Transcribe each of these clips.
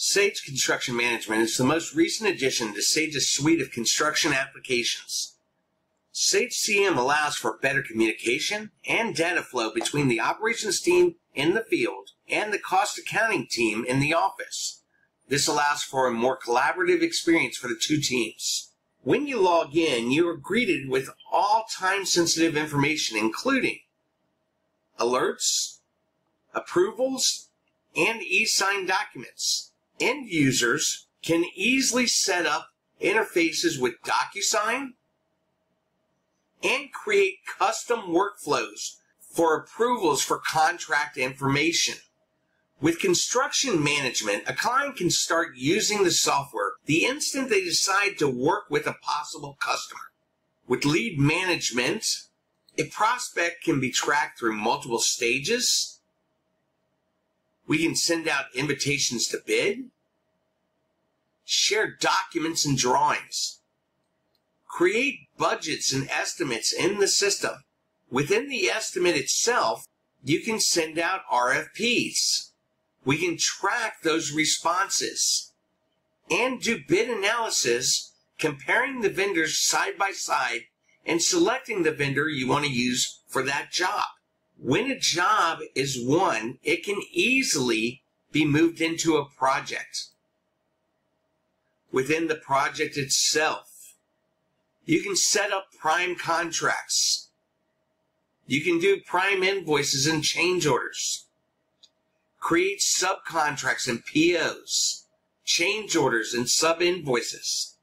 Sage Construction Management is the most recent addition to Sage's suite of construction applications. Sage CM allows for better communication and data flow between the operations team in the field and the cost accounting team in the office. This allows for a more collaborative experience for the two teams. When you log in, you are greeted with all time-sensitive information, including alerts, approvals, and e-signed documents. End users can easily set up interfaces with DocuSign and create custom workflows for approvals for contract information. With construction management, a client can start using the software the instant they decide to work with a possible customer. With lead management, a prospect can be tracked through multiple stages. We can send out invitations to bid, share documents and drawings, create budgets and estimates in the system. Within the estimate itself, you can send out RFPs. We can track those responses and do bid analysis, comparing the vendors side by side and selecting the vendor you want to use for that job. When a job is won, it can easily be moved into a project. Within the project itself, you can set up prime contracts. You can do prime invoices and change orders. Create subcontracts and POs, change orders and sub-invoices.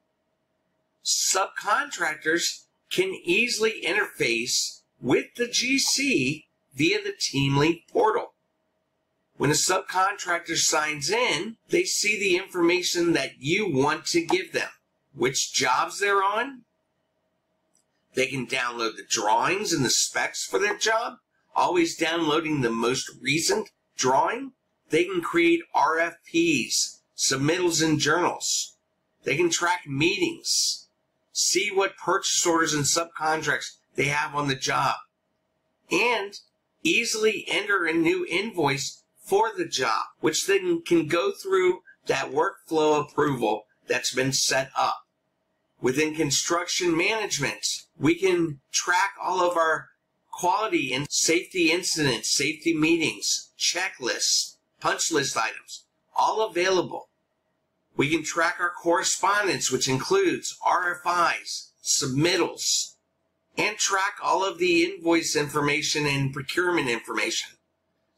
Subcontractors can easily interface with the GC via the TeamLink portal. When a subcontractor signs in, they see the information that you want to give them, which jobs they're on. They can download the drawings and the specs for their job, always downloading the most recent drawing. They can create RFPs, submittals and journals. They can track meetings, see what purchase orders and subcontracts they have on the job, and easily enter a new invoice for the job, which then can go through that workflow approval that's been set up. Within construction management, we can track all of our quality and safety incidents, safety meetings, checklists, punch list items, all available. We can track our correspondence, which includes RFIs, submittals, and track all of the invoice information and procurement information,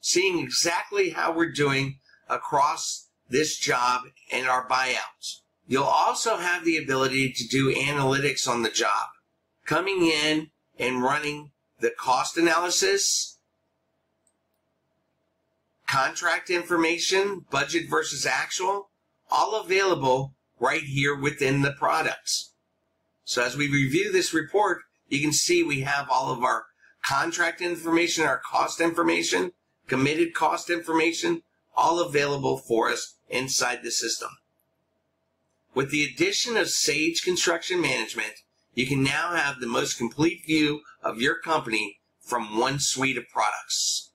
seeing exactly how we're doing across this job and our buyouts. You'll also have the ability to do analytics on the job, coming in and running the cost analysis, contract information, budget versus actual, all available right here within the products. So as we review this report, you can see we have all of our contract information, our cost information, committed cost information, all available for us inside the system. With the addition of Sage Construction Management, you can now have the most complete view of your company from one suite of products.